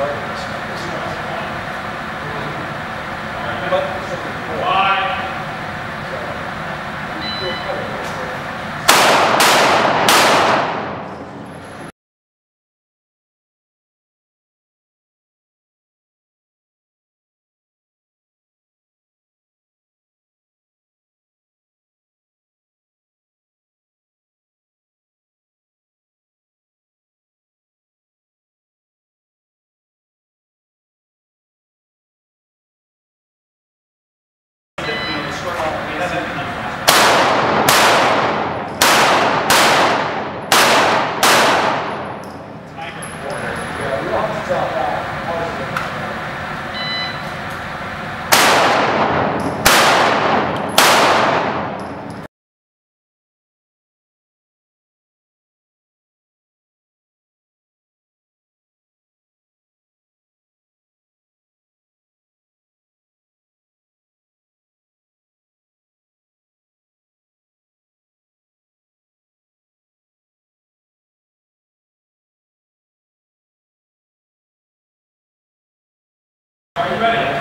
darkness. But why? Are you ready?